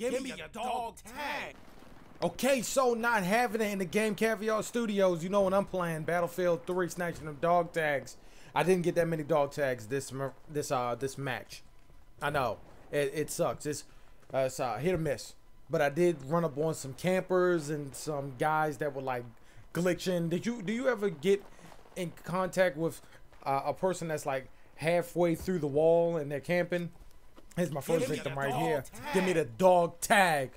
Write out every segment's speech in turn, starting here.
Give me your dog tag. Okay, so not having it in the Game Caviar Studios, you know when I'm playing Battlefield 3, snatching them dog tags. I didn't get that many dog tags this match. I know it sucks. It's hit or miss. But I did run up on some campers and some guys that were like glitching. Do you ever get in contact with a person that's like halfway through the wall and they're camping? Here's my first victim right here. Give me the dog tag.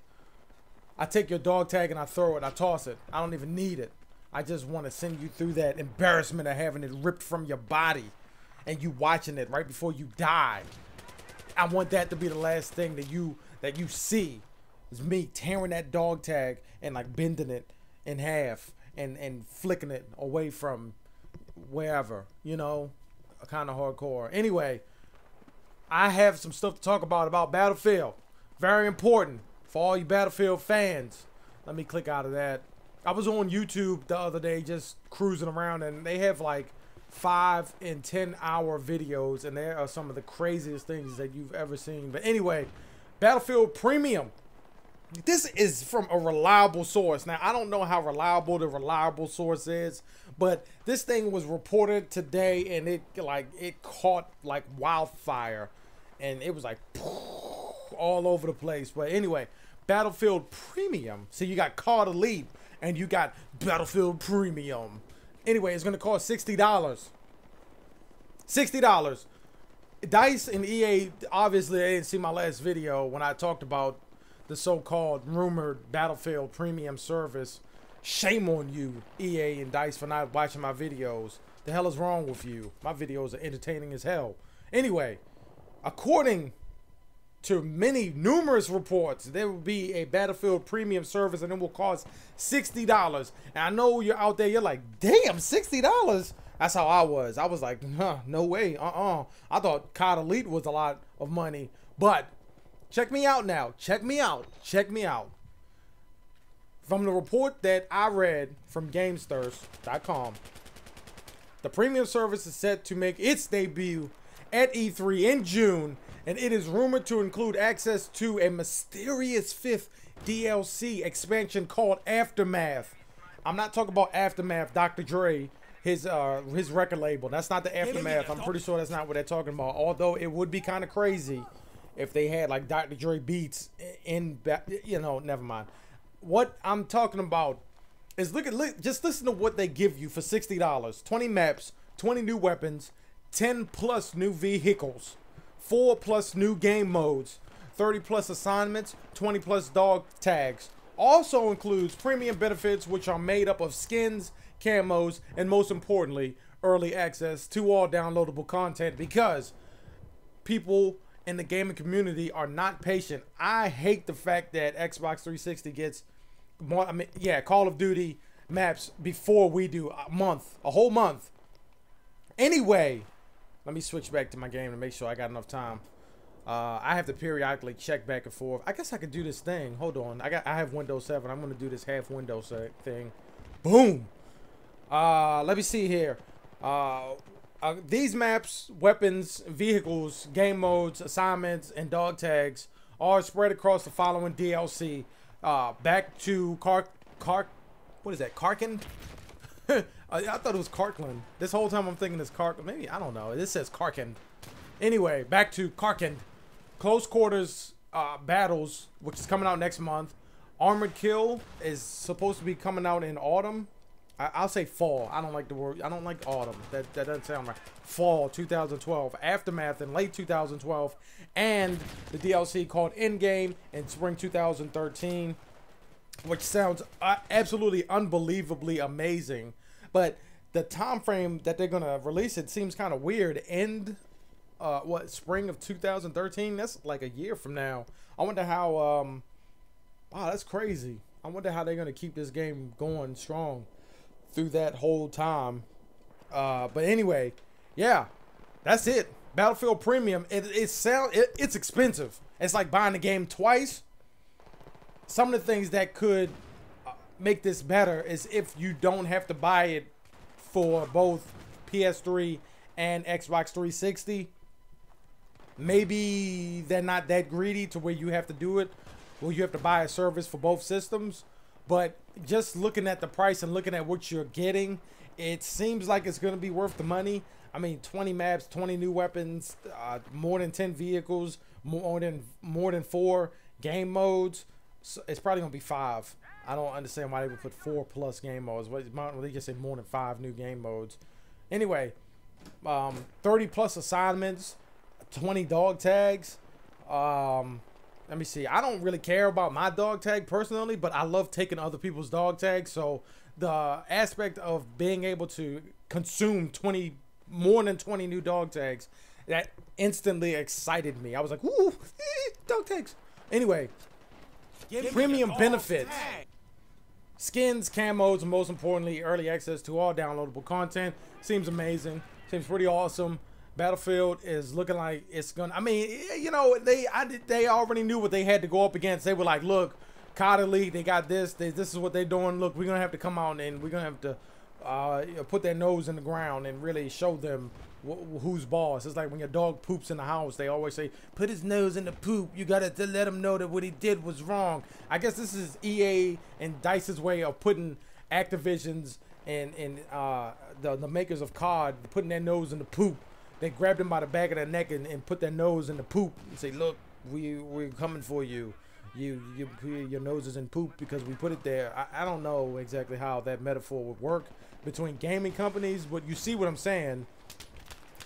I take your dog tag and I throw it. I toss it. I don't even need it. I just want to send you through that embarrassment of having it ripped from your body and you watching it right before you die. I want that to be the last thing that you see. It's me tearing that dog tag and like bending it in half and flicking it away from wherever, you know, kind of hardcore. Anyway, I have some stuff to talk about Battlefield. Very important for all you Battlefield fans. Let me click out of that. I was on YouTube the other day just cruising around, and they have like 5- and 10-hour videos, and there are some of the craziest things that you've ever seen. But anyway, Battlefield Premium. This is from a reliable source. Now, I don't know how reliable the reliable source is, but this thing was reported today, and it caught like wildfire, and it was like all over the place. But anyway, Battlefield Premium. So you got COD Elite, and you got Battlefield Premium. Anyway, it's going to cost $60. $60. Dice and EA, obviously, they didn't see my last video when I talked about the so-called rumored Battlefield Premium service. Shame on you, EA and Dice, for not watching my videos. The hell is wrong with you? My videos are entertaining as hell. Anyway, according to numerous reports, there will be a Battlefield Premium service, and it will cost $60. And I know you're out there, you're like, damn, $60? That's how I was. I was like, huh, no way, I thought COD Elite was a lot of money, but check me out now. Check me out. From the report that I read from Gamesthurst.com, the premium service is set to make its debut at E3 in June, and it is rumored to include access to a mysterious 5th DLC expansion called Aftermath. I'm not talking about Aftermath, Dr. Dre, his record label. That's not the Aftermath. I'm pretty sure that's not what they're talking about, although it would be kind of crazy if they had like Dr. Dre beats in, you know, never mind. What I'm talking about is just listen to what they give you for $60. 20 maps, 20 new weapons, 10 plus new vehicles, 4 plus new game modes, 30 plus assignments, 20 plus dog tags. Also includes premium benefits, which are made up of skins, camos, and most importantly, early access to all downloadable content, because people in the gaming community are not patient. I hate the fact that Xbox 360 gets more, Call of Duty maps before we do, a whole month. Anyway, let me switch back to my game to make sure I got enough time. I have to periodically check back and forth. I guess I could do this thing. Hold on, I have Windows 7. I'm gonna do this half Windows thing. Boom. Let me see here. These maps, weapons, vehicles, game modes, assignments, and dog tags are spread across the following DLC. Back to what is that? Karkand? I thought it was Karkland. This whole time I'm thinking it's Karkland. Maybe, I don't know. This says Karkand. Anyway, back to Karkand. Close Quarters Battles, which is coming out next month. Armored Kill is supposed to be coming out in autumn. I'll say fall. I don't like the word. I don't like autumn. That doesn't sound right. Fall 2012, Aftermath in late 2012, and the DLC called Endgame in spring 2013, which sounds absolutely unbelievably amazing. But the time frame that they're gonna release it seems kind of weird. Spring of 2013? That's like a year from now. I wonder how. Wow, that's crazy. I wonder how they're gonna keep this game going strong through that whole time. But anyway, yeah, that's it. Battlefield Premium. It's expensive. It's like buying the game twice. Some of the things that could make this better is if you don't have to buy it for both PS3 and Xbox 360. Maybe they're not that greedy to where you have to do it. where you have to buy a service for both systems. But just looking at the price and looking at what you're getting, it seems like it's going to be worth the money. I mean, 20 maps, 20 new weapons, more than 10 vehicles, more than 4 game modes. So it's probably going to be 5. I don't understand why they would put 4+ game modes. Why they just say more than 5 new game modes? Anyway, 30+ assignments, 20 dog tags. Let me see. I don't really care about my dog tag personally, but I love taking other people's dog tags. So the aspect of being able to consume more than 20 new dog tags, that instantly excited me. I was like, "Ooh, dog tags!" Anyway, premium benefits, skins, camos, and most importantly, early access to all downloadable content. Seems amazing. Seems pretty awesome. Battlefield is looking like it's gonna, I mean, you know, they already knew what they had to go up against. They were like, look, COD Elite, they got this, this is what they're doing. Look, we're gonna have to come out and we're gonna have to put their nose in the ground and really show them who's boss. It's like when your dog poops in the house, they always say, put his nose in the poop. You gotta let him know that what he did was wrong. I guess this is EA and Dice's way of putting Activision's and the makers of COD, putting their nose in the poop. They grabbed him by the back of their neck and put their nose in the poop and say, look, we're coming for you. Your nose is in poop because we put it there. I don't know exactly how that metaphor would work between gaming companies, but you see what I'm saying.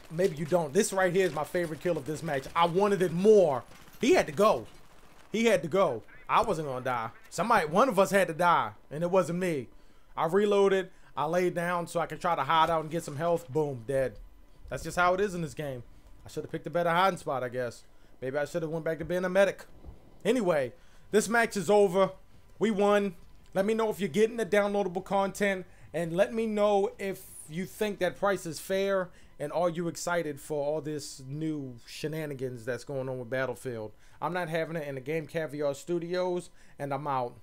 Maybe you don't. This right here is my favorite kill of this match. I wanted it more. He had to go. He had to go. I wasn't going to die. One of us had to die, and it wasn't me. I reloaded. I laid down so I could try to hide out and get some health. Boom, dead. That's just how it is in this game. I should have picked a better hiding spot, I guess. Maybe I should have went back to being a medic. Anyway, this match is over. We won. Let me know if you're getting the downloadable content. And let me know if you think that price is fair. And are you excited for all this new shenanigans that's going on with Battlefield? I'm not having it in the Game Caviar Studios. And I'm out.